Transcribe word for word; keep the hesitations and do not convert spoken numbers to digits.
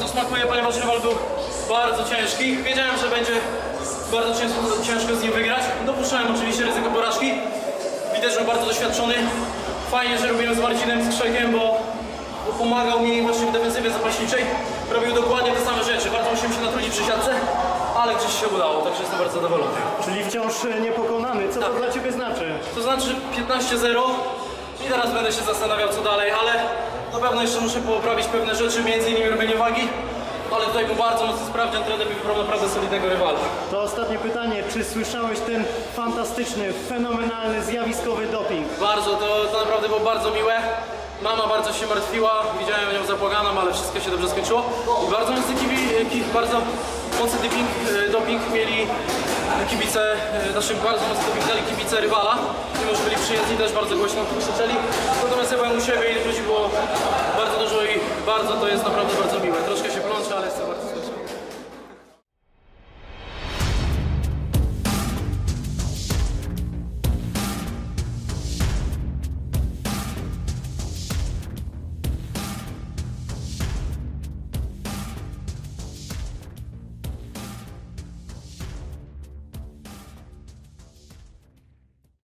bardzo smakuje, ponieważ rywal był bardzo ciężki. Wiedziałem, że będzie bardzo ciężko, ciężko z nim wygrać. Dopuszczałem oczywiście ryzyko porażki. Widać, że bardzo doświadczony. Fajnie, że robiłem z Marcinem Skrzekiem, bo, bo pomagał mi właśnie w defensywie zapaśniczej. Robił dokładnie te same rzeczy. Bardzo musiałem się natrudzić przy siatce, ale gdzieś się udało, także jestem bardzo zadowolony. Czyli wciąż niepokonany. Co tak. to dla Ciebie znaczy? To znaczy piętnaście zero. I teraz będę się zastanawiał, co dalej, ale na pewno jeszcze muszę poprawić pewne rzeczy, między innymi robienie wagi, ale tutaj był bardzo mocno sprawdzian, trener wybrał naprawdę solidnego rywala. To ostatnie pytanie, czy słyszałeś ten fantastyczny, fenomenalny, zjawiskowy doping? Bardzo, to, to naprawdę było bardzo miłe. Mama bardzo się martwiła, widziałem ją zapłaganą, ale wszystko się dobrze skończyło. I bardzo mocny kibi, bardzo mocny doping, doping mieli kibice, naszym bardzo mocno doping dali kibice rywala. Mimo, że byli przyjęci, też bardzo głośno krzyczeli. Natomiast ja byłem u siebie i ludzi było bardzo dużo i bardzo to jest naprawdę bardzo miłe. Troszkę się plączę, ale jest to bardzo